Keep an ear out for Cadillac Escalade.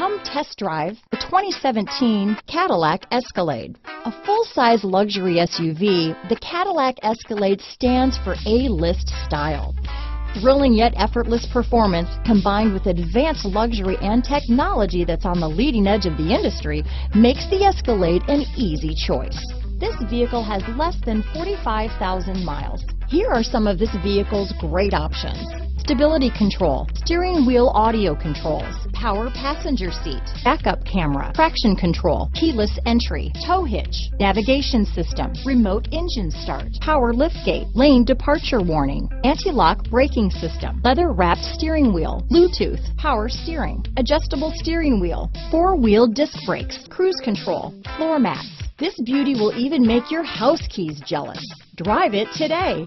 Come test drive the 2017 Cadillac Escalade. A full-size luxury SUV, the Cadillac Escalade stands for A-list style. Thrilling yet effortless performance combined with advanced luxury and technology that's on the leading edge of the industry makes the Escalade an easy choice. This vehicle has less than 45,000 miles. Here are some of this vehicle's great options: stability control, steering wheel audio controls, power passenger seat, backup camera, traction control, keyless entry, tow hitch, navigation system, remote engine start, power liftgate, lane departure warning, anti-lock braking system, leather-wrapped steering wheel, Bluetooth, power steering, adjustable steering wheel, four-wheel disc brakes, cruise control, floor mats. This beauty will even make your house keys jealous. Drive it today.